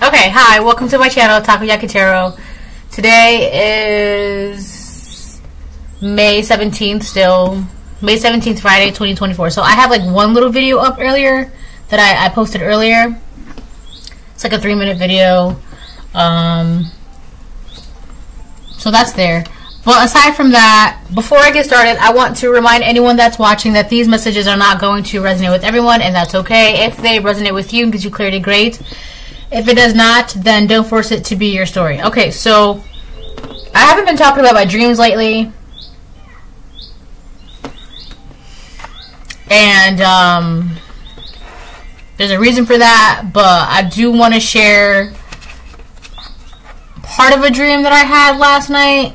Okay, hi, welcome to my channel, Takoyaki Tarot. Today is May 17th still. May 17th, Friday, 2024. So I have like one little video up earlier that I posted earlier. It's like a 3-minute video. So that's there. Well, aside from that, before I get started, I want to remind anyone that's watching that these messages are not going to resonate with everyone, and that's okay. If they resonate with you and gives you clarity, great. If it does not, then don't force it to be your story. Okay, so I haven't been talking about my dreams lately. And there's a reason for that, but I do want to share part of a dream that I had last night.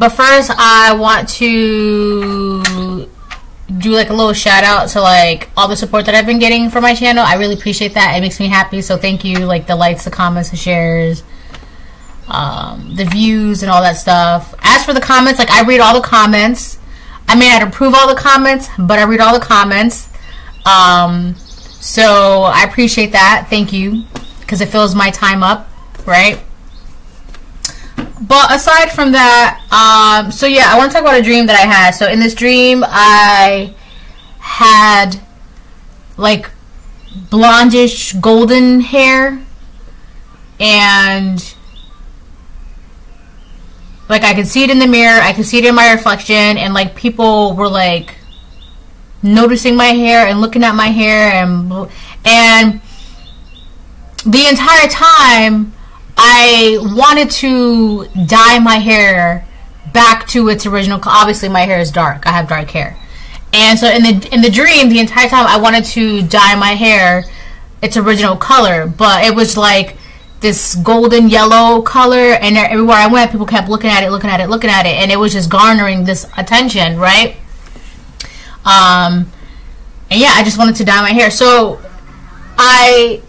But first I want to do like a little shout out to like all the support that I've been getting for my channel. I really appreciate that. It makes me happy. So thank you. Like the likes, the comments, the shares, the views and all that stuff. As for the comments, like I read all the comments. I mean, I'd approve all the comments, but I read all the comments. So I appreciate that. Thank you. Because it fills my time up, right? But aside from that, so yeah, I want to talk about a dream that I had. So in this dream, I had like blondish golden hair, and like I could see it in the mirror, I could see it in my reflection, and like people were like noticing my hair and looking at my hair, and the entire time I wanted to dye my hair back to its original color. Obviously, my hair is dark. I have dark hair. And so in the dream, the entire time, I wanted to dye my hair its original color. But it was like this golden yellow color. And everywhere I went, people kept looking at it, looking at it, looking at it. And it was just garnering this attention, right? And yeah, I just wanted to dye my hair. So I...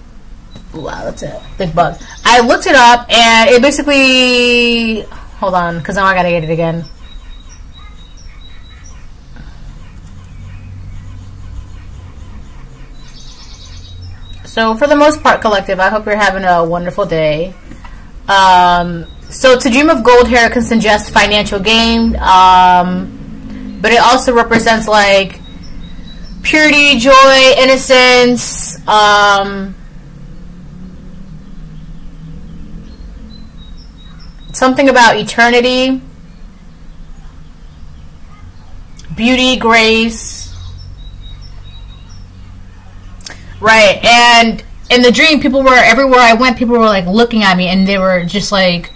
Wow, that's a big bug. I looked it up, and it basically... Hold on, because now I gotta get it again. So, for the most part, collective, I hope you're having a wonderful day. So, to dream of gold hair can suggest financial gain, but it also represents, like, purity, joy, innocence, something about eternity, beauty, grace, right? And in the dream, people were everywhere I went, people were like looking at me, and they were just like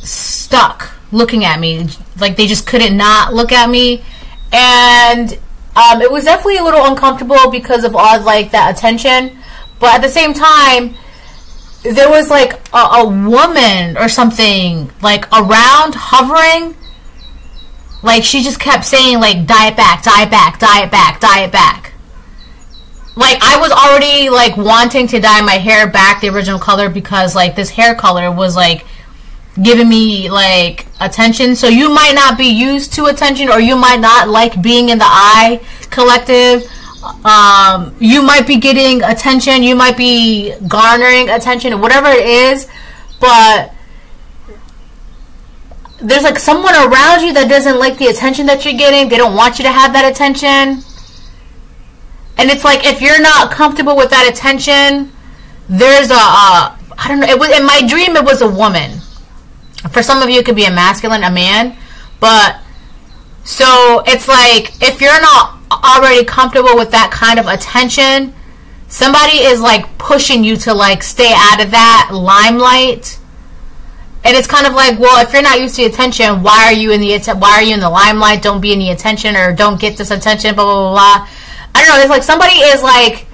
stuck looking at me, like they just couldn't not look at me. And it was definitely a little uncomfortable because of all like that attention, but at the same time, there was like a woman or something like around hovering, like she just kept saying like dye it back, dye it back, dye it back, dye it back. Like I was already like wanting to dye my hair back the original color because like this hair color was like giving me like attention. So you might not be used to attention, or you might not like being in the eye, collective. You might be getting attention, you might be garnering attention, whatever it is, but there's like someone around you that doesn't like the attention that you're getting. They don't want you to have that attention. And it's like, if you're not comfortable with that attention, there's a, I don't know, it was, in my dream it was a woman. For some of you it could be a masculine, a man, but so it's like, if you're not already comfortable with that kind of attention, somebody is like pushing you to like stay out of that limelight. And it's kind of like, well, if you're not used to attention, why are you in the limelight? Don't be in the attention, or don't get this attention, blah blah blah, blah. I don't know, it's like somebody is like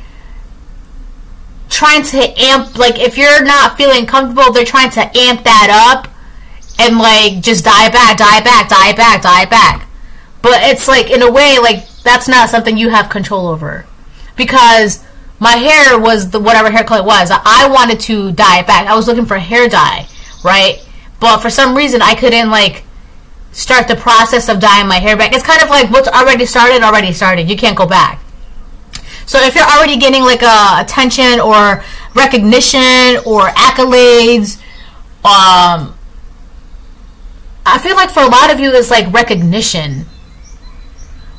trying to amp, like if you're not feeling comfortable, they're trying to amp that up and like just die back, die back, die back, die back. But it's like, in a way, like that's not something you have control over, because my hair was the whatever hair color it was. I wanted to dye it back. I was looking for hair dye, right? But for some reason, I couldn't like start the process of dyeing my hair back. It's kind of like what's already started. You can't go back. So if you're already getting like attention or recognition or accolades, I feel like for a lot of you it's like recognition.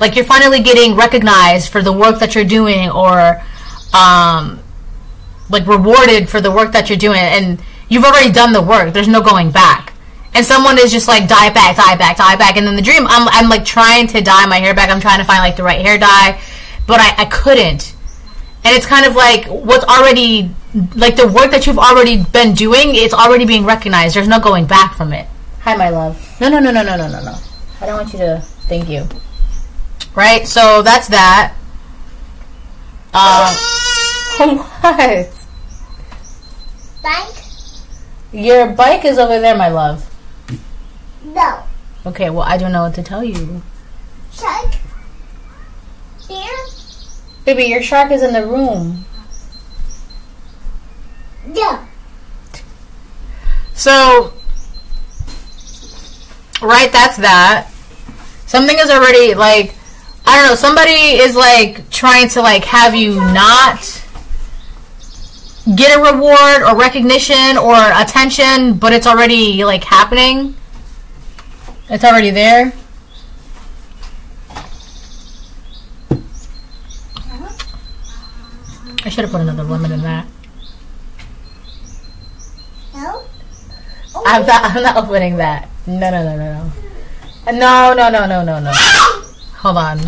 Like you're finally getting recognized for the work that you're doing, or like rewarded for the work that you're doing, and you've already done the work. There's no going back. And someone is just like, dye back, dye back, dye back. And in the dream, I'm like trying to dye my hair back. I'm trying to find like the right hair dye, but I couldn't. And it's kind of like what's already, like the work that you've already been doing, it's already being recognized. There's no going back from it. Hi, my love. No, no, no, no, no, no, no, no. I don't want you to, thank you. Right? So that's that. What? Bike? Your bike is over there, my love. No. Okay, well, I don't know what to tell you. Shark? Here? Baby, your shark is in the room. Yeah. So, right, that's that. Something is already, like, I don't know, somebody is, like, trying to, like, have you not get a reward or recognition or attention, but it's already, like, happening. It's already there. I should have put another lemon in that. No? Oh. I'm not opening that. No, no, no, no, no. No, no, no, no, no, no. Hold on.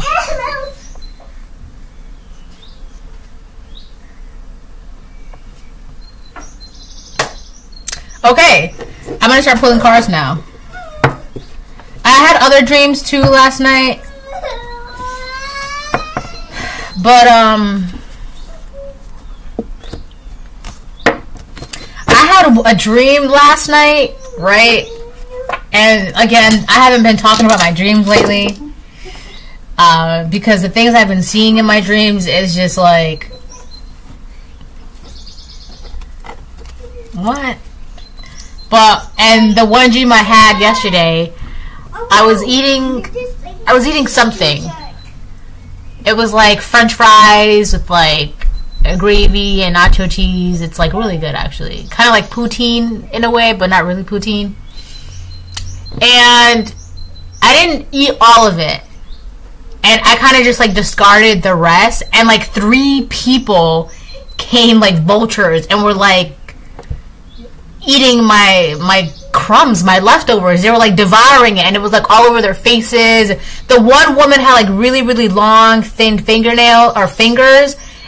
Okay. I'm going to start pulling cards now. I had other dreams too last night. But, I had a dream last night, right? And again, I haven't been talking about my dreams lately. Because the things I've been seeing in my dreams is just like... What? But, and the one dream I had yesterday, I was eating something. It was like French fries with like gravy and nacho cheese. It's like really good, actually. Kind of like poutine in a way, but not really poutine. And I didn't eat all of it. And I kind of just like discarded the rest. And like 3 people came like vultures and were like eating my crumbs, my leftovers. They were like devouring it, and it was like all over their faces. The one woman had like really, really long, thin fingers,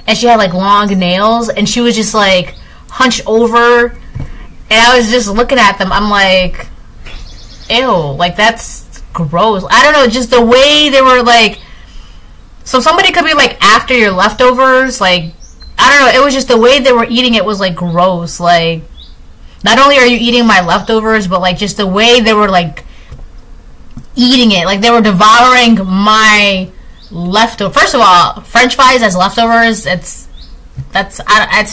and she had like long nails, and she was just like hunched over. And I was just looking at them. I'm like, ew, like that's gross. I don't know, just the way they were like. So somebody could be like after your leftovers, like I don't know. It was just the way they were eating it was like gross, like. Not only are you eating my leftovers, but, like, just the way they were, like, eating it. Like, they were devouring my leftovers. First of all, French fries as leftovers, it's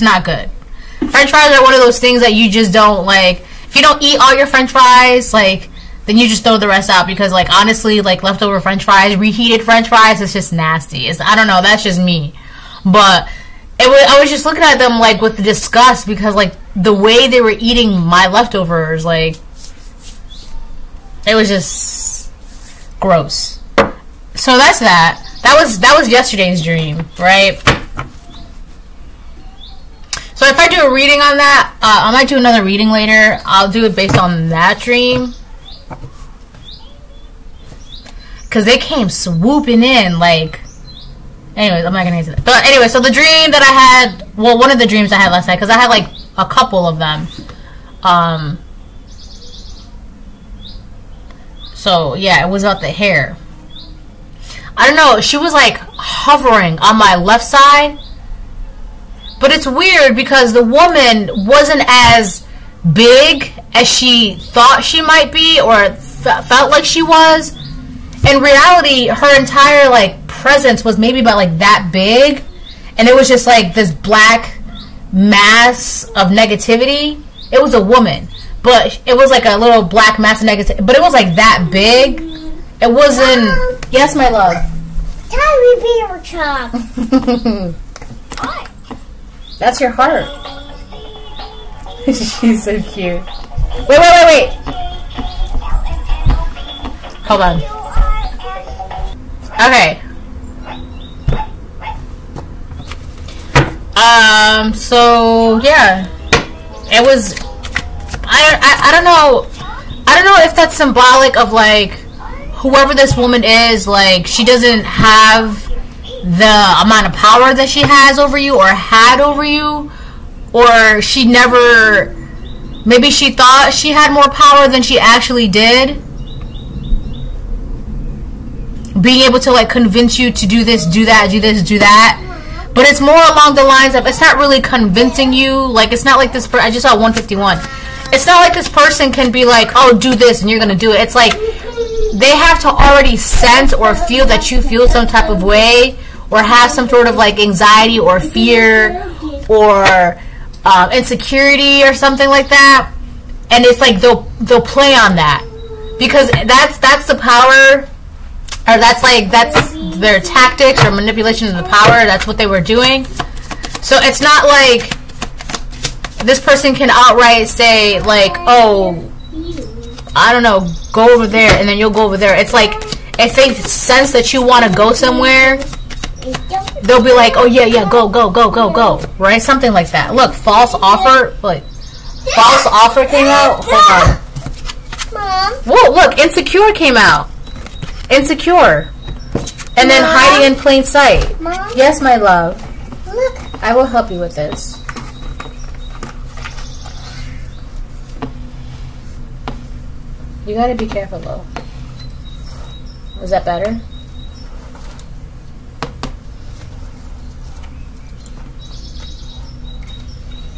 not good. French fries are one of those things that you just don't, like, if you don't eat all your French fries, like, then you just throw the rest out. Because, like, honestly, like, leftover French fries, reheated French fries, it's just nasty. It's, I don't know, that's just me. But... I was just looking at them, like, with disgust because, like, the way they were eating my leftovers, like, it was just gross. So that's that. That was yesterday's dream, right? So if I do a reading on that, I might do another reading later. I'll do it based on that dream. Because they came swooping in, like... Anyways, I'm not going to answer that. But anyway, so the dream that I had... Well, one of the dreams I had last night, because I had, like, a couple of them. So, yeah, it was about the hair. I don't know. She was, like, hovering on my left side. But it's weird because the woman wasn't as big as she thought she might be or felt like she was. In reality, her entire, like... presence was maybe about like that big, and it was just like this black mass of negativity. It was a woman, but it was like a little black mass of negativity, but it was like that big. It wasn't. Yes, my love. Can I repeat your talk? That's your heart. She's so cute. Wait, wait, wait, wait. Hold on. Okay. So yeah, it was. I don't know. I don't know if that's symbolic of like whoever this woman is. Like she doesn't have the amount of power that she has over you or had over you, or she never, maybe she thought she had more power than she actually did, being able to like convince you to do this, do that, do this, do that. But it's more along the lines of, it's not really convincing you. Like it's not like this I just saw 151. It's not like this person can be like, oh, do this and you're gonna do it. It's like they have to already sense or feel that you feel some type of way or have some sort of like anxiety or fear or insecurity or something like that, and it's like they'll play on that because that's the power, or that's their tactics or manipulation of the power. That's what they were doing. So it's not like this person can outright say like, oh, I don't know, go over there and then you'll go over there. It's like if they sense that you want to go somewhere, they'll be like, oh yeah, yeah, go, go, go, go, go, right? Something like that. Look, false offer, like false offer came out. Hold on. Mom. Whoa, look, insecure came out. Insecure. And then hiding in plain sight. Mom? Yes, my love. Look. I will help you with this. You gotta be careful though. Is that better?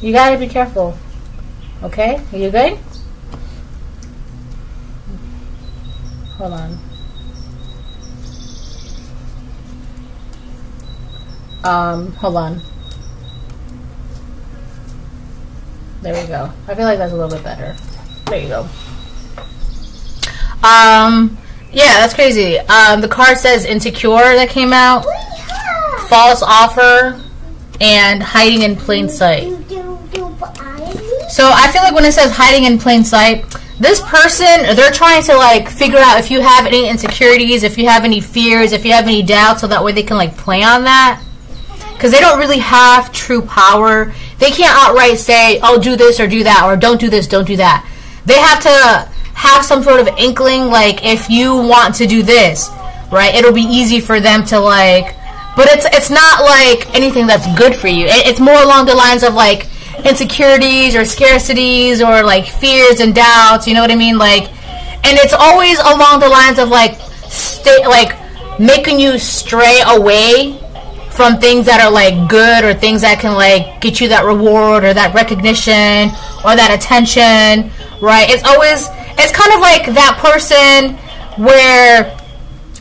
You gotta be careful. Okay? Are you good? Hold on. Hold on. There we go. I feel like that's a little bit better. There you go. Yeah, that's crazy. The card says insecure that came out, false offer, and hiding in plain sight. So I feel like when it says hiding in plain sight, this person, they're trying to like figure out if you have any insecurities, if you have any fears, if you have any doubts, so that way they can like play on that. Because they don't really have true power. They can't outright say, oh, do this or do that, or don't do this, don't do that. They have to have some sort of inkling, like if you want to do this, right, it'll be easy for them to like, but it's not like anything that's good for you. It's more along the lines of like insecurities or scarcities or like fears and doubts, you know what I mean? Like, and it's always along the lines of like making you stray away from things that are like good, or things that can like get you that reward or that recognition or that attention, right? It's always, it's kind of like that person where,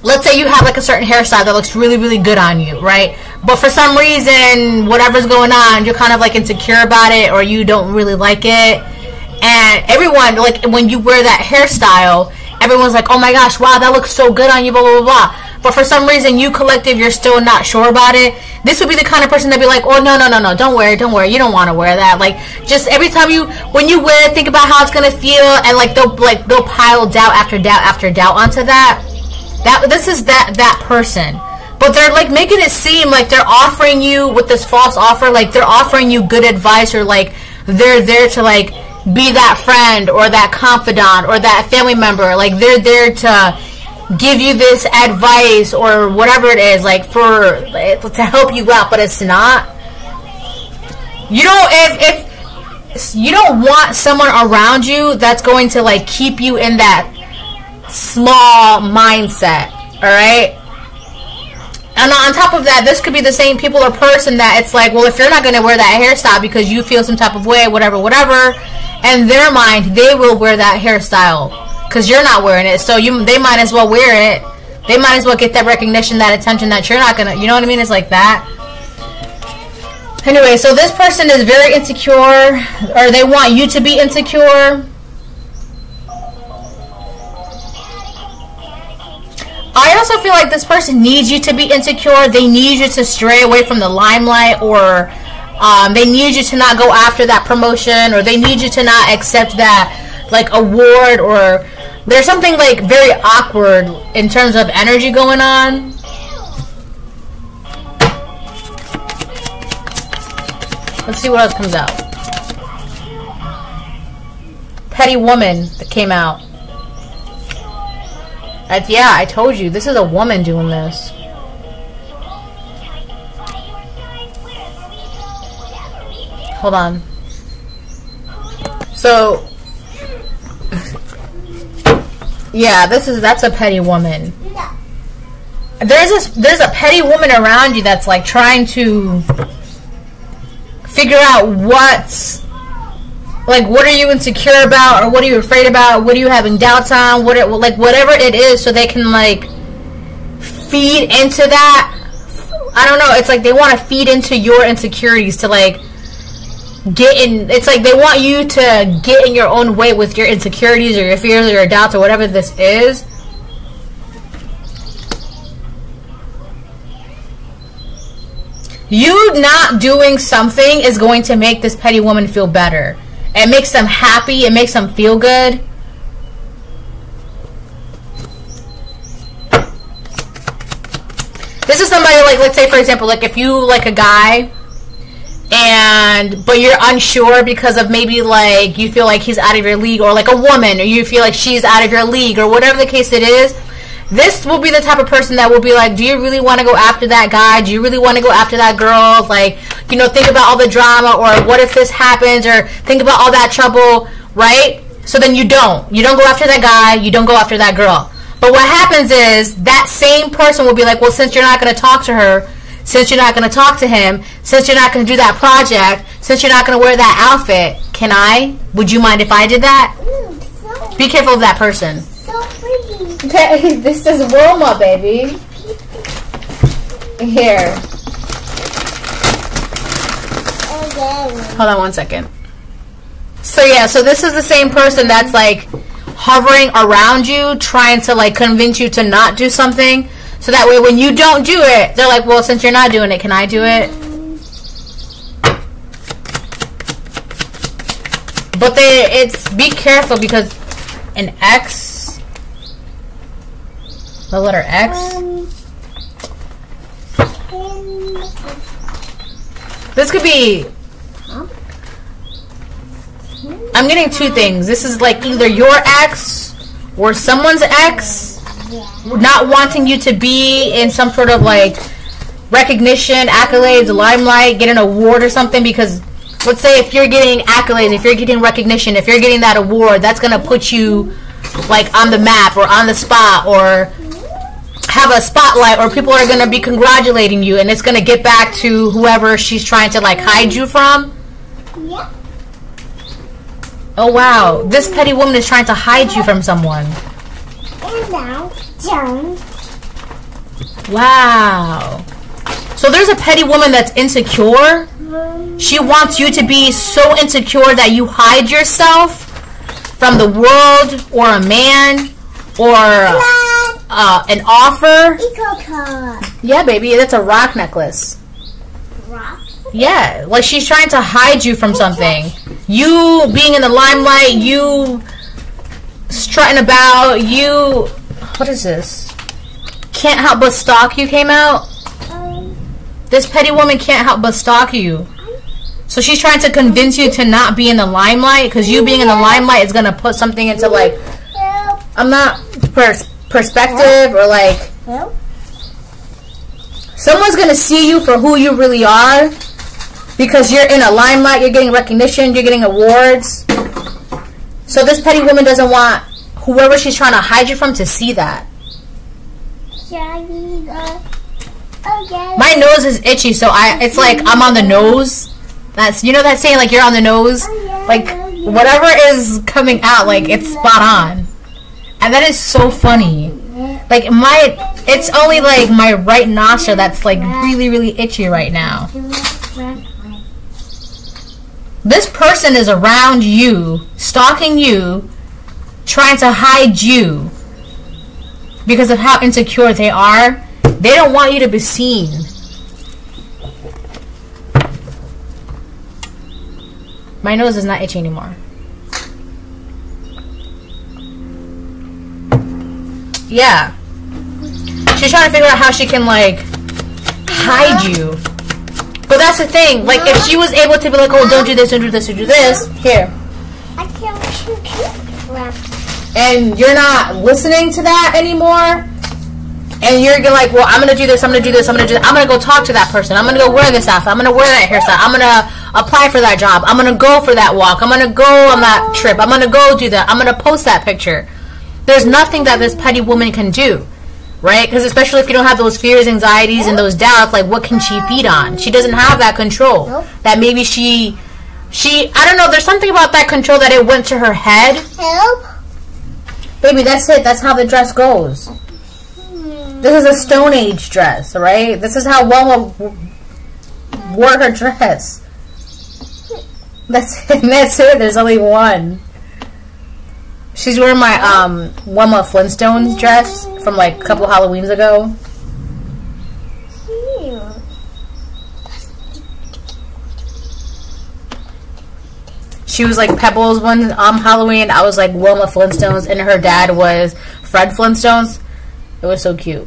let's say you have like a certain hairstyle that looks really, really good on you, right? But for some reason, whatever's going on, you're kind of like insecure about it, or you don't really like it. And everyone, like when you wear that hairstyle, everyone's like, oh my gosh, wow, that looks so good on you, blah, blah, blah, blah. But for some reason, you collective, you're still not sure about it. This would be the kind of person that'd be like, oh, no, no, no, no, don't wear it, don't wear it. You don't want to wear that. Like, just every time you, when you wear it, think about how it's going to feel. And like, they'll pile doubt after doubt after doubt onto that. This is that person. But they're like making it seem like they're offering you, with this false offer, like they're offering you good advice, or like they're there to like be that friend or that confidant or that family member. Like they're there to give you this advice or whatever it is, like for to help you out, but it's not. You don't, if you don't want someone around you that's going to like keep you in that small mindset, all right? And on top of that, this could be the same people or person that it's like, well, if you're not going to wear that hairstyle because you feel some type of way, whatever, whatever, in their mind, they will wear that hairstyle because you're not wearing it, so they might as well wear it. They might as well get that recognition, that attention that you're not gonna, you know what I mean? It's like that. Anyway, so this person is very insecure, or they want you to be insecure. I also feel like this person needs you to be insecure. They need you to stray away from the limelight, or they need you to not go after that promotion, or they need you to not accept that like award, or there's something like very awkward in terms of energy going on. Let's see what else comes out. Petty woman that came out. Yeah, I told you. This is a woman doing this. Hold on. So, yeah, that's a petty woman. There's a petty woman around you that's like trying to figure out what's like, what are you insecure about, or what are you afraid about, what are you having doubts on, what it, like whatever it is, so they can like feed into that. I don't know. It's like they want to feed into your insecurities to like get in. It's like they want you to get in your own way with your insecurities or your fears or your doubts or whatever this is. You not doing something is going to make this petty woman feel better. It makes them happy. It makes them feel good. This is somebody, like, let's say, for example, like, if you like a guy, but you're unsure because of maybe, like, you feel like he's out of your league, or, like, a woman, or you feel like she's out of your league, or whatever the case it is, this will be the type of person that will be like, do you really want to go after that guy? Do you really want to go after that girl? Like, you know, think about all the drama, or what if this happens, or think about all that trouble, right? So then you don't go after that guy. You don't go after that girl. But what happens is that same person will be like, well, since you're not going to talk to her, since you're not going to talk to him, since you're not going to do that project, since you're not going to wear that outfit, would you mind if I did that? Be careful of that person. Okay, this is Wilma, baby. Here. Hold on one second. So, yeah, so this is the same person that's, like, hovering around you, trying to, like, convince you to not do something. So that way when you don't do it, they're like, well, since you're not doing it, can I do it? But be careful, because an ex... the letter X. This could be... I'm getting two things. This is like either your ex or someone's ex not wanting you to be in some sort of like recognition, accolades, limelight, get an award or something, because let's say if you're getting accolades, if you're getting recognition, if you're getting that award, that's going to put you like on the map or on the spot, or have a spotlight, or people are going to be congratulating you, and it's going to get back to whoever she's trying to like hide you from. Yeah. Oh wow, this petty woman is trying to hide you from someone. And now, Joan. Wow. So there's a petty woman that's insecure. She wants you to be so insecure that you hide yourself from the world, or a man, or... an offer. Yeah, baby, that's a rock necklace. Rock? Yeah, like she's trying to hide you from something. You being in the limelight, you strutting about, you... What is this? Can't help but stalk you came out? This petty woman can't help but stalk you. So she's trying to convince you to not be in the limelight, because you being in the limelight is going to put something into like... I'm not... perspective, or like someone's gonna see you for who you really are, because you're in a limelight, you're getting recognition, you're getting awards. So this petty woman doesn't want whoever she's trying to hide you from to see that. My nose is itchy, so it's like I'm on the nose. That's, you know that saying like you're on the nose, like whatever is coming out, like it's spot on. And that is so funny. Like it's only like my right nostril that's like really, really itchy right now. This person is around you, stalking you, trying to hide you. because of how insecure they are. They don't want you to be seen. My nose is not itchy anymore. Yeah. She's trying to figure out how she can, like, hide you. But that's the thing. Like, if she was able to be like, oh, don't do this, don't do this, don't do this. Here. I can't shoot left. And you're not listening to that anymore. And you're like, well, I'm going to do this, I'm going to do this, I'm going to do this. I'm going to go talk to that person. I'm going to go wear this outfit. I'm going to wear that hairstyle. I'm going to apply for that job. I'm going to go for that walk. I'm going to go on that trip. I'm going to go do that. I'm going to post that picture. There's nothing that this petty woman can do, right? Because especially if you don't have those fears, anxieties, and those doubts, like, what can she feed on? She doesn't have that control. That maybe she, I don't know, there's something about that control that it went to her head. Help. Baby, that's it. That's how the dress goes. This is a Stone Age dress, right? This is how Wilma wore her dress. That's it. That's it. There's only one. She's wearing my Wilma Flintstone's dress from like a couple Halloweens ago. She was like Pebbles one Halloween. I was like Wilma Flintstone's, and her dad was Fred Flintstone's. It was so cute.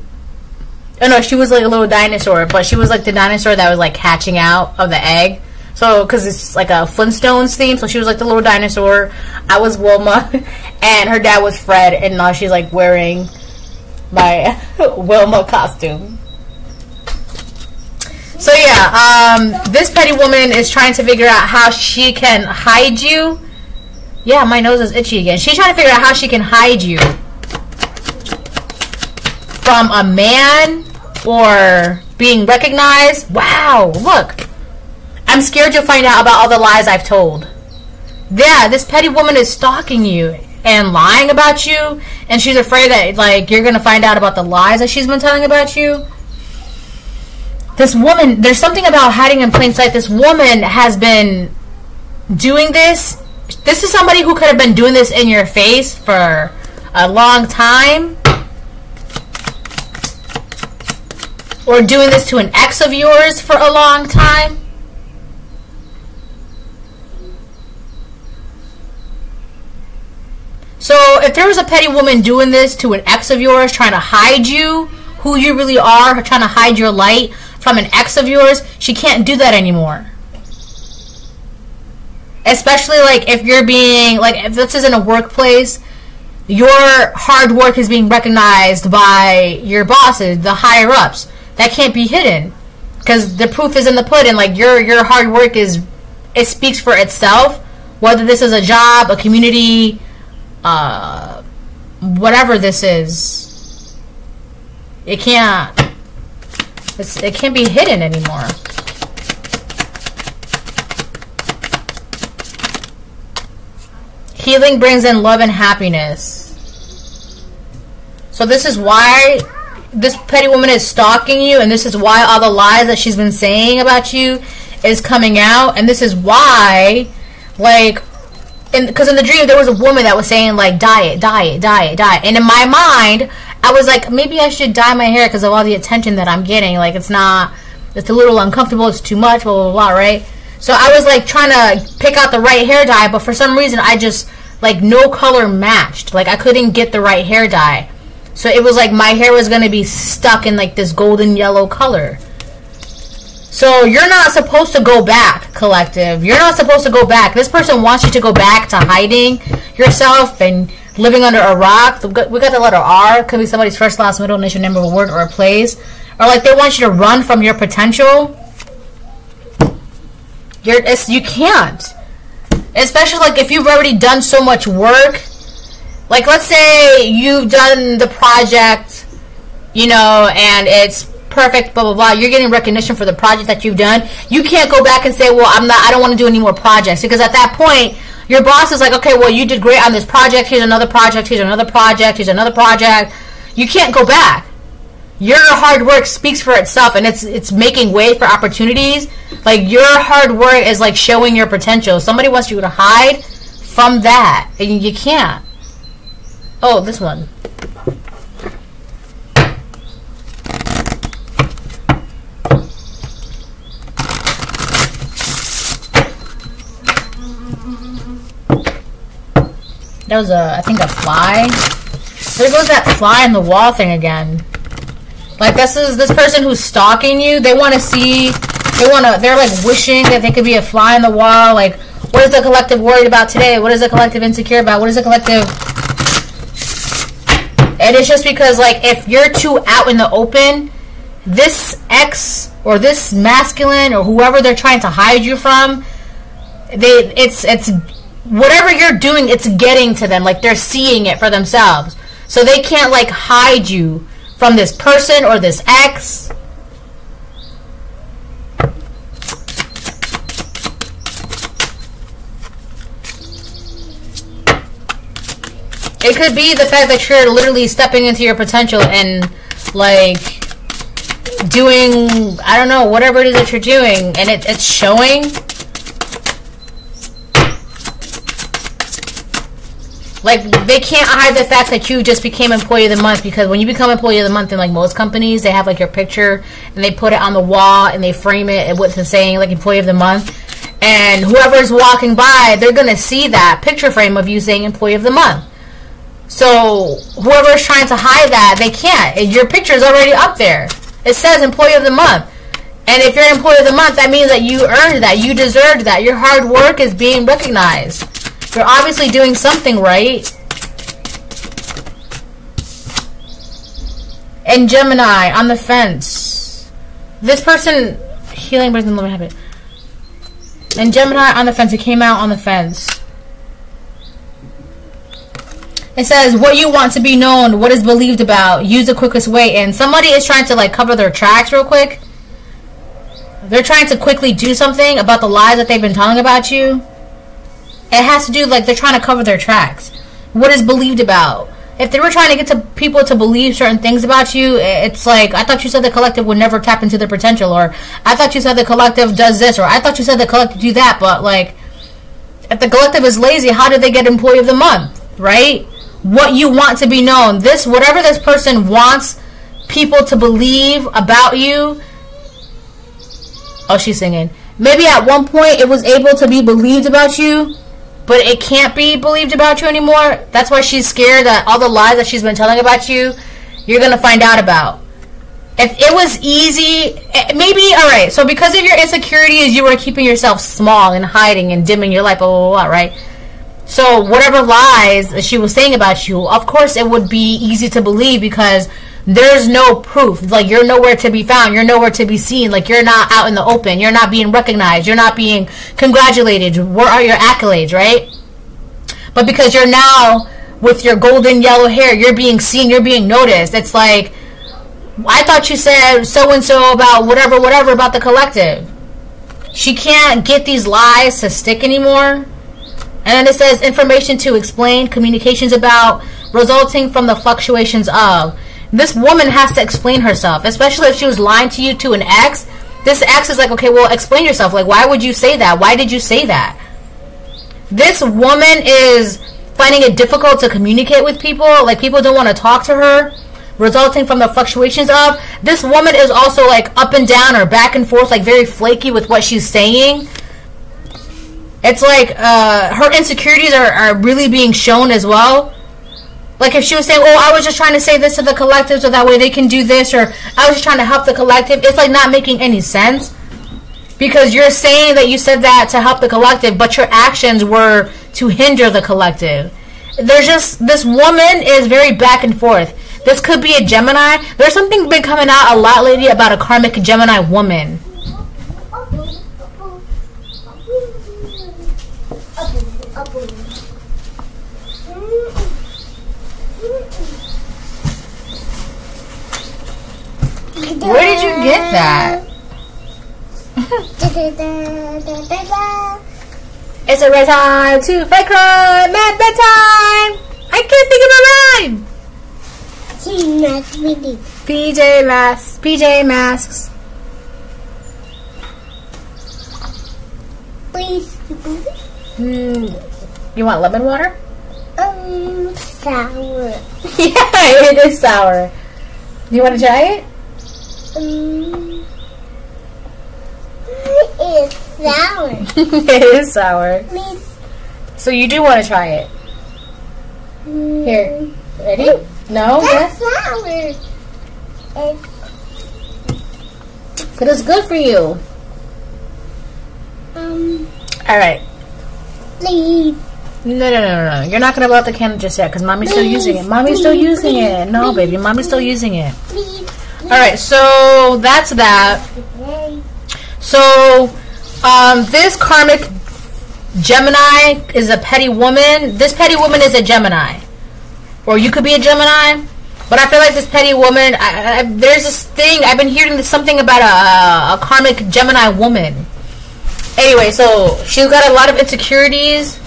Oh no, she was like a little dinosaur, but she was like the dinosaur that was like hatching out of the egg. So, because it's like a Flintstones theme, so she was like the little dinosaur. I was Wilma, and her dad was Fred, and now she's like wearing my Wilma costume. So yeah, this petty woman is trying to figure out how she can hide you. Yeah, my nose is itchy again. She's trying to figure out how she can hide you from a man or being recognized. Wow, look. I'm scared you'll find out about all the lies I've told. Yeah, this petty woman is stalking you and lying about you, and she's afraid that, like, you're going to find out about the lies that she's been telling about you. This woman, there's something about hiding in plain sight. This woman has been doing this. This is somebody who could have been doing this in your face for a long time. Or doing this to an ex of yours for a long time. So if there was a petty woman doing this to an ex of yours, trying to hide you, who you really are, trying to hide your light from an ex of yours, she can't do that anymore. Especially like if you're being, like if this is in a workplace, your hard work is being recognized by your bosses, the higher ups. That can't be hidden because the proof is in the pudding. Like your hard work is, it speaks for itself. Whether this is a job, a community, whatever this is, it can't be hidden anymore. Healing brings in love and happiness. So this is why this petty woman is stalking you, and this is why all the lies that she's been saying about you is coming out, and this is why, like, because in the dream there was a woman that was saying like diet, diet, diet, diet, and in my mind I was like, maybe I should dye my hair because of all the attention that I'm getting. Like it's a little uncomfortable, it's too much, blah blah blah, right? So I was like trying to pick out the right hair dye, but for some reason I just like no color matched. Like I couldn't get the right hair dye, so it was like my hair was gonna be stuck in like this golden yellow color. So you're not supposed to go back, collective. You're not supposed to go back. This person wants you to go back to hiding yourself and living under a rock. We got the letter R. Could be somebody's first, last, middle initial, name of a word or a place. Or like they want you to run from your potential. You can't. Especially like if you've already done so much work. Like let's say you've done the project, you know, and it's perfect, blah blah blah. You're getting recognition for the project that you've done. You can't go back and say, well, I don't want to do any more projects, because at that point your boss is like, okay, well, you did great on this project, here's another project, here's another project, here's another project. You can't go back. Your hard work speaks for itself, and it's making way for opportunities. Like your hard work is like showing your potential. Somebody wants you to hide from that, and you can't. Oh, this one. That was a, I think, a fly. There goes that fly in the wall thing again. Like, this is this person who's stalking you. They want to see, they're like wishing that they could be a fly in the wall. Like, what is the collective worried about today? What is the collective insecure about? What is the collective? And it's just because, like, if you're too out in the open, this ex or this masculine or whoever they're trying to hide you from, it's whatever you're doing, it's getting to them. Like, they're seeing it for themselves. So they can't, like, hide you from this person or this ex. It could be the fact that you're literally stepping into your potential and, like, doing, I don't know, whatever it is that you're doing, and it's showing. Like, they can't hide the fact that you just became Employee of the Month, because when you become Employee of the Month in, like, most companies, they have, like, your picture, and they put it on the wall, and they frame it, and what's it saying, like, Employee of the Month. And whoever's walking by, they're going to see that picture frame of you saying Employee of the Month. So, whoever's trying to hide that, they can't. Your picture's already up there. It says Employee of the Month. And if you're an Employee of the Month, that means that you earned that. You deserved that. Your hard work is being recognized. You're obviously doing something right. And Gemini, on the fence. This person, healing person, let me have it. And Gemini, on the fence. It came out on the fence. It says, what you want to be known, what is believed about, use the quickest way. And somebody is trying to, like, cover their tracks real quick. They're trying to quickly do something about the lies that they've been telling about you. It has to do, like, they're trying to cover their tracks. What is believed about? If they were trying to get to people to believe certain things about you, it's like, I thought you said the collective would never tap into their potential, or I thought you said the collective does this, or I thought you said the collective do that. But, like, if the collective is lazy, how do they get Employee of the Month, right? What you want to be known. This, whatever this person wants people to believe about you. Oh, she's singing. Maybe at one point it was able to be believed about you, but it can't be believed about you anymore. That's why she's scared that all the lies that she's been telling about you, you're going to find out about. If it was easy, maybe, all right, so because of your insecurities, you were keeping yourself small and hiding and dimming your light, blah, blah, blah, blah, right? So whatever lies she was saying about you, of course it would be easy to believe because there's no proof. Like, you're nowhere to be found. You're nowhere to be seen. Like, you're not out in the open. You're not being recognized. You're not being congratulated. Where are your accolades, right? But because you're now with your golden yellow hair, you're being seen. You're being noticed. It's like, I thought you said so-and-so about whatever, whatever about the collective. She can't get these lies to stick anymore. And then it says information to explain, communications about, resulting from the fluctuations of. This woman has to explain herself, especially if she was lying to you to an ex. This ex is like, okay, well, explain yourself. Like, why would you say that? Why did you say that? This woman is finding it difficult to communicate with people. Like, people don't want to talk to her, resulting from the fluctuations of. This woman is also, like, up and down or back and forth, like, very flaky with what she's saying. It's like her insecurities are really being shown as well. Like, if she was saying, oh, I was just trying to say this to the collective so that way they can do this, or I was just trying to help the collective. It's, like, not making any sense because you're saying that you said that to help the collective, but your actions were to hinder the collective. There's just, this woman is very back and forth. This could be a Gemini. There's something been coming out a lot lately about a karmic Gemini woman. Where did you get that? It's a red time to fight crime at bedtime. I can't think of a rhyme. PJ Masks. PJ Masks. Please. You want lemon water? Sour. Yeah, it is sour. Do you want to try it? It's sour. It is sour. Please. So you do want to try it? Here. Ready? No? That's yes? Flowers. It is good for you. Alright. Leave. No. You're not going to blow out the candle just yet because Mommy's still using it. Mommy's still using it. No, baby. Mommy's still using it. Alright, so that's that. So, this karmic Gemini is a petty woman. This petty woman is a Gemini. Or you could be a Gemini. But I feel like this petty woman, there's this thing, I've been hearing something about a karmic Gemini woman. Anyway, so she's got a lot of insecurities.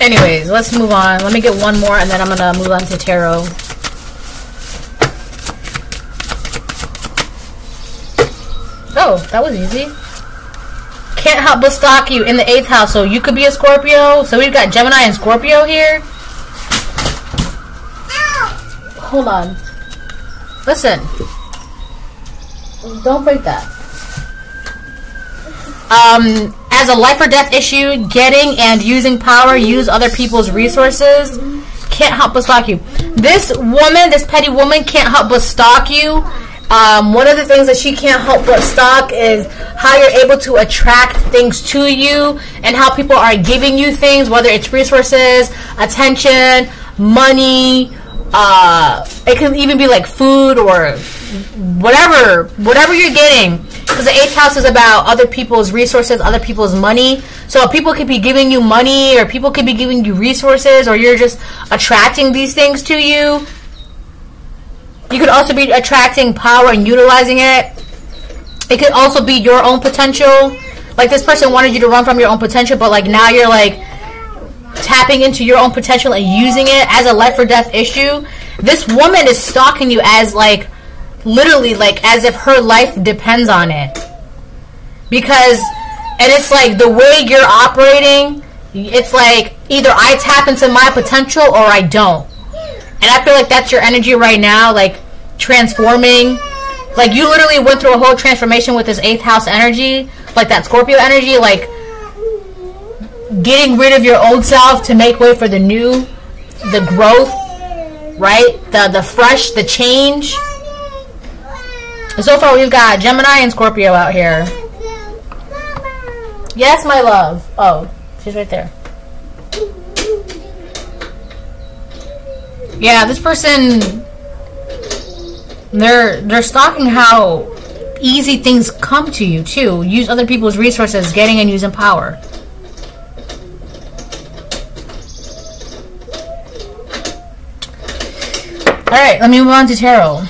Anyways, let's move on. Let me get one more and then I'm going to move on to tarot. Oh, that was easy. Can't help but stalk you in the 8th house. So you could be a Scorpio. So we've got Gemini and Scorpio here. Ow. Hold on. Listen. Don't break that. As a life or death issue, getting and using power, use other people's resources. Can't help but stalk you. This woman, this petty woman, can't help but stalk you. One of the things that she can't help but stalk is how you're able to attract things to you and how people are giving you things, whether it's resources, attention, money. It can even be like food or whatever you're getting. Because the 8th house is about other people's resources, other people's money. So people could be giving you money or people could be giving you resources or you're just attracting these things to you. You could also be attracting power and utilizing it. It could also be your own potential. Like this person wanted you to run from your own potential, but like now you're like tapping into your own potential and using it as a life or death issue. This woman is stalking you as like literally like as if her life depends on it. Because, and it's like the way you're operating, it's like either I tap into my potential or I don't. And I feel like that's your energy right now, like transforming. Like you literally went through a whole transformation with this 8th house energy, like that Scorpio energy, like getting rid of your old self to make way for the new, the growth, right? The fresh, the change. And so far we've got Gemini and Scorpio out here. Yes, my love. Oh, she's right there. Yeah, this person, they're stalking how easy things come to you, too. Use other people's resources, getting and using power. Alright, let me move on to tarot.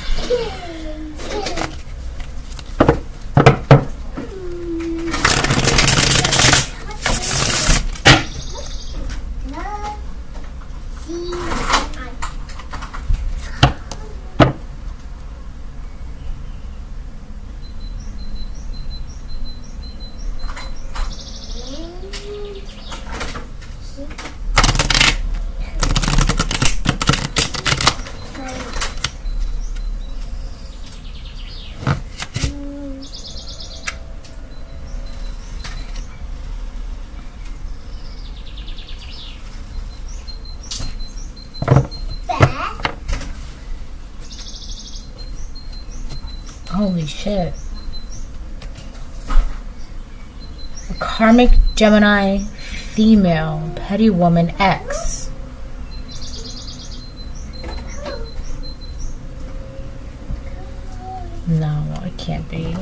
Holy shit. A karmic Gemini female petty woman X. No, it can't be.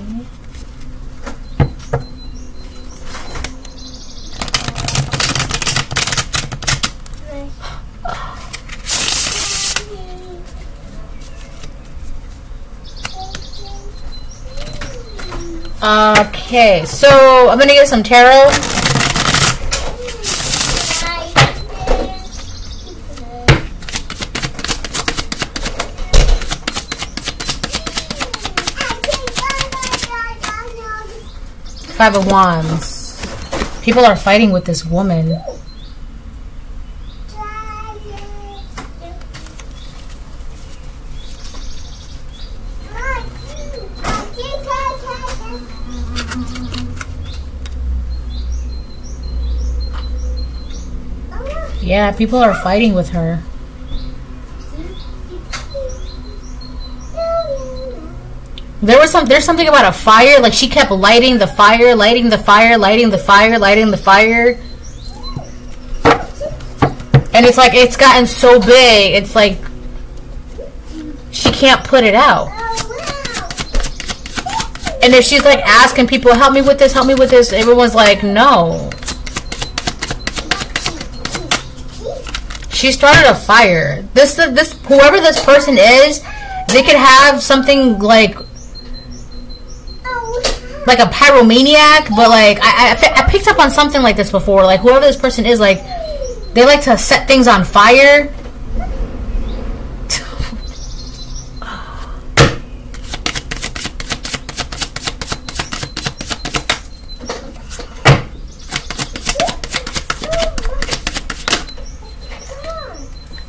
Okay, so I'm going to get some tarot. Five of Wands. People are fighting with this woman. Yeah, people are fighting with her. There's something about a fire. Like she kept lighting the fire, lighting the fire, lighting the fire, lighting the fire. And it's like, it's gotten so big. It's like, she can't put it out. And if she's like asking people, help me with this, everyone's like, no. She started a fire. This whoever this person is, they could have something like a pyromaniac, but like I picked up on something like this before. Like whoever this person is, like they like to set things on fire.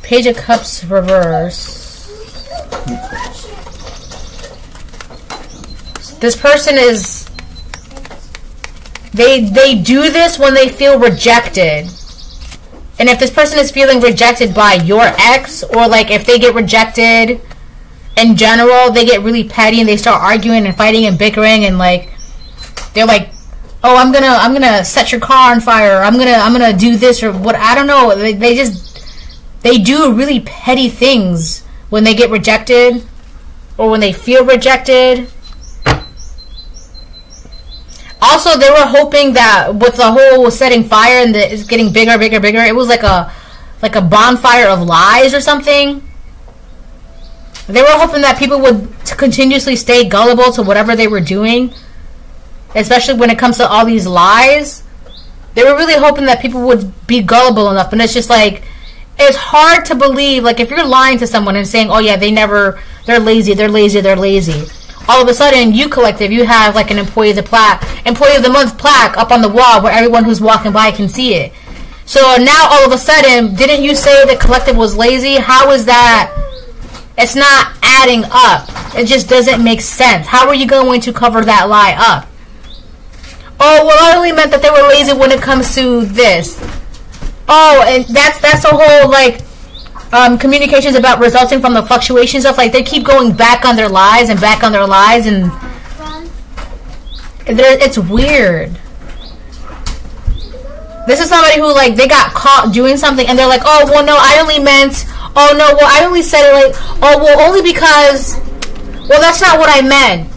Page of Cups reverse. This person is, they do this when they feel rejected. And if this person is feeling rejected by your ex, or like if they get rejected in general, they get really petty and they start arguing and fighting and bickering, and like they're like, oh, I'm gonna set your car on fire, or I'm gonna do this, or what, I don't know. They do really petty things when they get rejected or when they feel rejected. Also, they were hoping that with the whole setting fire and it's getting bigger, bigger, bigger, it was like a bonfire of lies or something. They were hoping that people would continuously stay gullible to whatever they were doing, especially when it comes to all these lies. They were really hoping that people would be gullible enough, and it's just like, it's hard to believe, like if you're lying to someone and saying, oh yeah, they're lazy, all of a sudden you collective, you have like an employee of the month plaque up on the wall where everyone who's walking by can see it. So now all of a sudden, didn't you say the collective was lazy? How is that? It's not adding up. It just doesn't make sense. How are you going to cover that lie up? Oh, well, I only meant that they were lazy when it comes to this. Oh, and that's the whole, like, communications about resulting from the fluctuations of, like, they keep going back on their lies and back on their lies, and it's weird. This is somebody who, like, they got caught doing something, and they're like, oh, well, no, I only meant, oh, no, well, I only said it, like, oh, well, only because, well, that's not what I meant.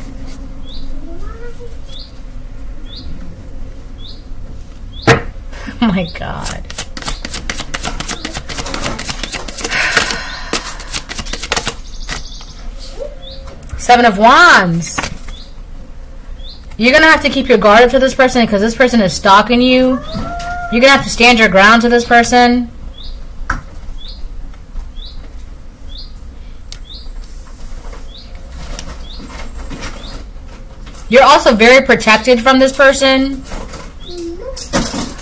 Oh, my God. Seven of Wands. You're going to have to keep your guard up to this person because this person is stalking you. You're going to have to stand your ground to this person. You're also very protected from this person.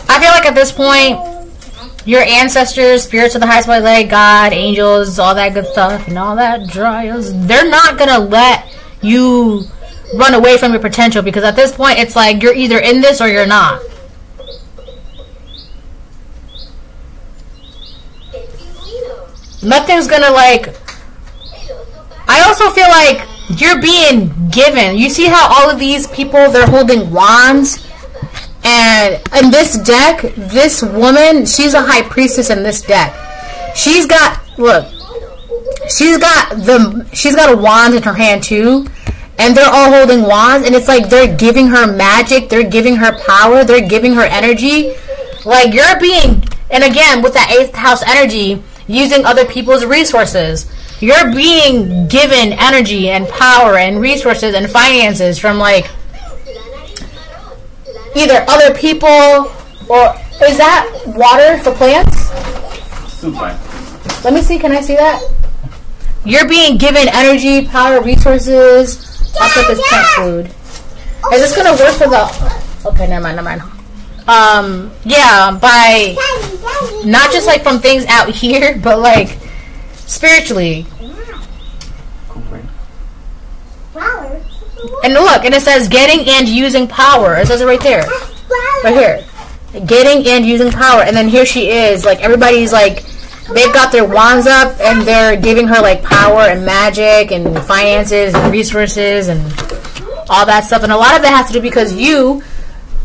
I feel like at this point, your ancestors, spirits of the highest white light, God, angels, all that good stuff, and all that dryas, they're not going to let you run away from your potential, because at this point, it's like you're either in this or you're not. Nothing's going to, like... I also feel like you're being given. You see how all of these people, they're holding wands? And in this deck, this woman, she's a high priestess in this deck. She's got, look, she's got a wand in her hand too. And they're all holding wands. And it's like they're giving her magic. They're giving her power. They're giving her energy. Like you're being, and again, with that 8th house energy, using other people's resources. You're being given energy and power and resources and finances from like, either other people or... Is that water for plants? Soup plant. Let me see. Can I see that? You're being given energy, power, resources. I'll put this plant food. Is this going to work for the... Okay, never mind. Yeah, by... Not just like from things out here, but like spiritually. And look, and it says getting and using power. It says it right there. Right here. getting and using power. And then here she is, like, everybody's like, they've got their wands up and they're giving her like power and magic and finances and resources and all that stuff. And a lot of it has to do because you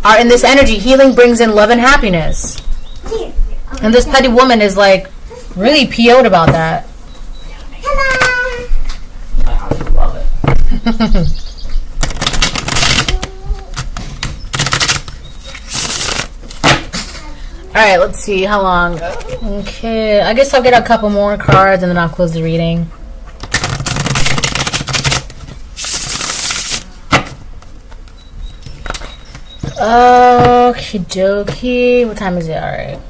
are in this energy. Healing brings in love and happiness. And this petty woman is like really PO'd about that. I love it. Alright, let's see how long. Okay, I guess I'll get a couple more cards and then I'll close the reading. Okie dokie. What time is it? Alright.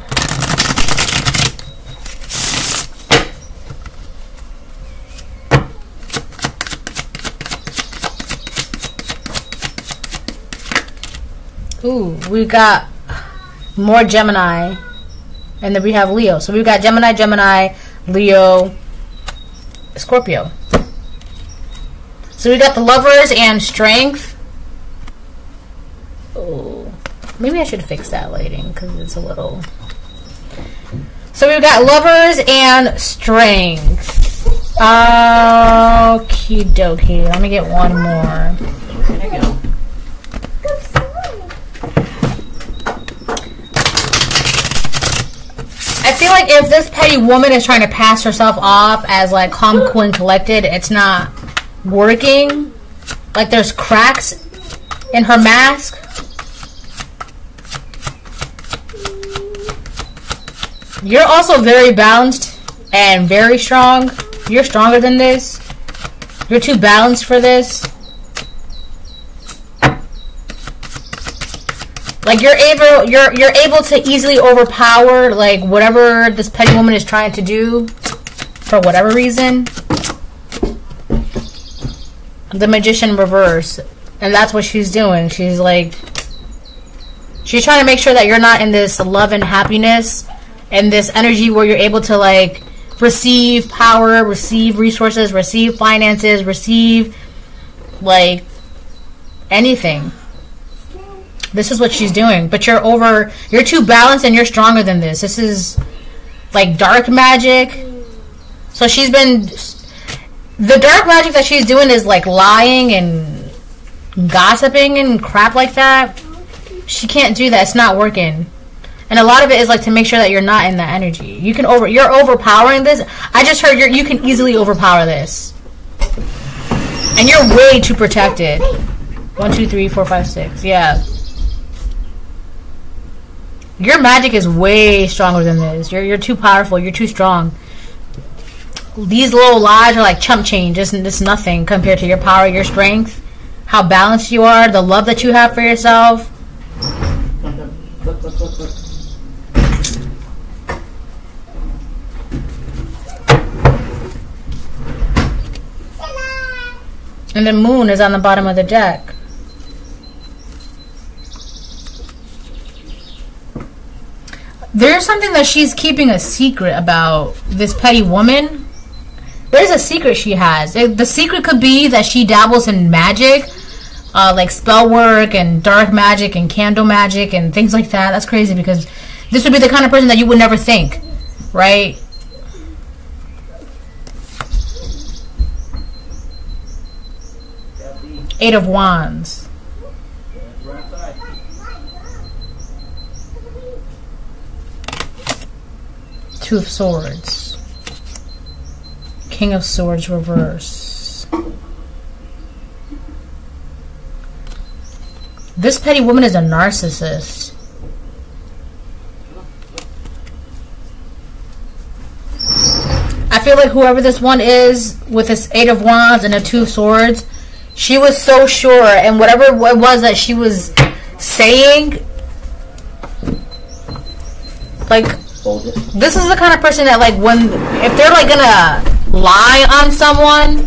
Ooh, we got more Gemini, and then we have Leo. So we've got Gemini, Gemini, Leo, Scorpio. So we got the Lovers and Strength. Oh, maybe I should fix that lighting because it's a little. So we've got Lovers and Strength. Okie dokie. Let me get one more. There you go. I feel like if this petty woman is trying to pass herself off as like calm, cool, and collected, it's not working. Like there's cracks in her mask. You're also very balanced and very strong. You're stronger than this. You're too balanced for this. Like you're able to easily overpower like whatever this petty woman is trying to do for whatever reason. The Magician reverse, and that's what she's doing. She's like, she's trying to make sure that you're not in this love and happiness and this energy where you're able to like receive power, receive resources, receive finances, receive like anything. This is what she's doing, but you're too balanced and you're stronger than this. This is like dark magic. So she's been, the dark magic that she's doing is like lying and gossiping and crap like that. She can't do that. It's not working. And a lot of it is like to make sure that you're not in that energy. You can you're overpowering this. I just heard you can easily overpower this. And you're way too protected. 1, 2, 3, 4, 5, 6. Yeah. Your magic is way stronger than this. You're too powerful. You're too strong. These little lies are like chump change. It's nothing compared to your power, your strength, how balanced you are, the love that you have for yourself. And the moon is on the bottom of the deck. There's something that she's keeping a secret about, this petty woman. There's a secret she has. The secret could be that she dabbles in magic, like spell work and dark magic and candle magic and things like that. That's crazy because this would be the kind of person that you would never think, right? Eight of Wands. Two of Swords, King of Swords reverse. This petty woman is a narcissist. I feel like whoever this one is with this Eight of Wands and a Two of Swords, she was so sure, and whatever it was that she was saying, like, this is the kind of person that like if they're like gonna lie on someone,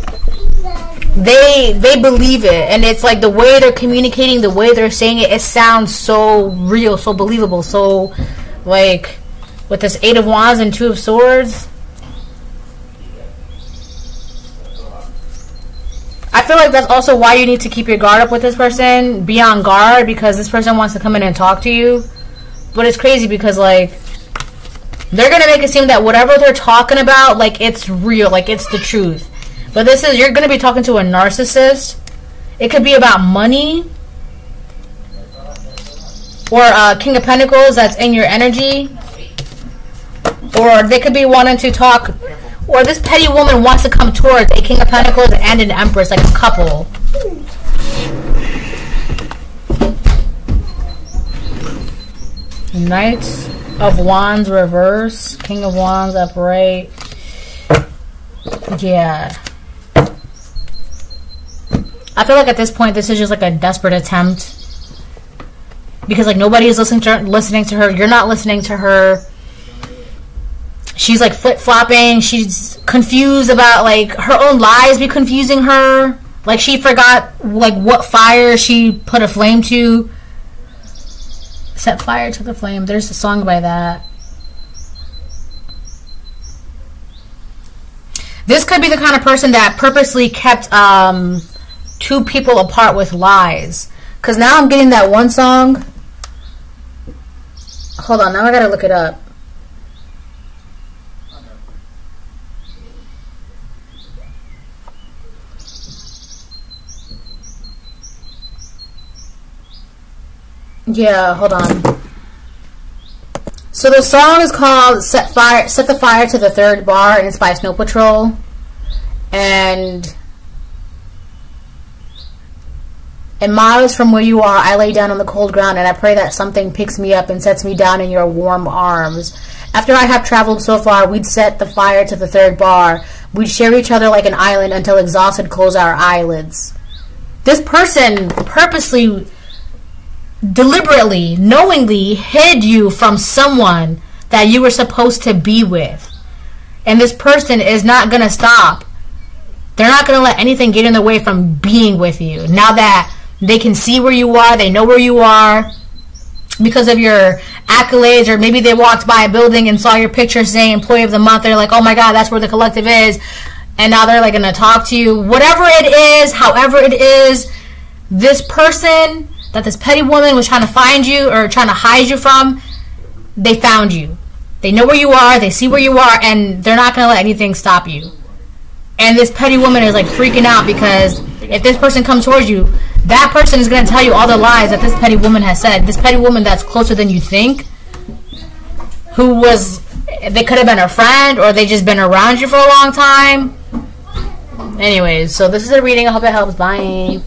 they believe it, and it's like the way they're communicating, the way they're saying it, it sounds so real, so believable. So like with this Eight of Wands and Two of Swords, I feel like that's also why you need to keep your guard up with this person. Be on guard because this person wants to come in and talk to you. But it's crazy because, like, they're going to make it seem that whatever they're talking about, like, it's real. Like, it's the truth. But this is, you're going to be talking to a narcissist. It could be about money. Or King of Pentacles that's in your energy. Or they could be wanting to talk. Or this petty woman wants to come towards a King of Pentacles and an Empress, like a couple. Knights of Wands reverse. King of Wands upright. Yeah. I feel like at this point, this is just like a desperate attempt. Because, like, nobody is listening to her. You're not listening to her. She's, like, flip-flopping. She's confused about, like, her own lies be confusing her. Like, she forgot, like, what fire she put a flame to. Set fire to the flame. There's a song by that. This could be the kind of person that purposely kept two people apart with lies. Because now I'm getting that one song. Hold on, now I gotta look it up. Yeah, hold on. So the song is called Set the Fire to the Third Bar, and it's by Snow Patrol. And miles from where you are, I lay down on the cold ground, and I pray that something picks me up and sets me down in your warm arms. After I have traveled so far, we'd set the fire to the third bar. We'd share each other like an island until exhausted close our eyelids. This person purposely, deliberately, knowingly hid you from someone that you were supposed to be with. And this person is not going to stop. They're not going to let anything get in the way from being with you. Now that they can see where you are. They know where you are because of your accolades, or maybe they walked by a building and saw your picture saying Employee of the Month. They're like, oh my God, that's where the collective is. And now they're like going to talk to you. Whatever it is, however it is, this person that this petty woman was trying to find you or trying to hide you from, they found you. They know where you are. They see where you are, and they're not going to let anything stop you. And this petty woman is like freaking out because if this person comes towards you, that person is going to tell you all the lies that this petty woman has said. This petty woman that's closer than you think, who was, they could have been a friend, or they just been around you for a long time. Anyways, so this is a reading. I hope it helps. Bye.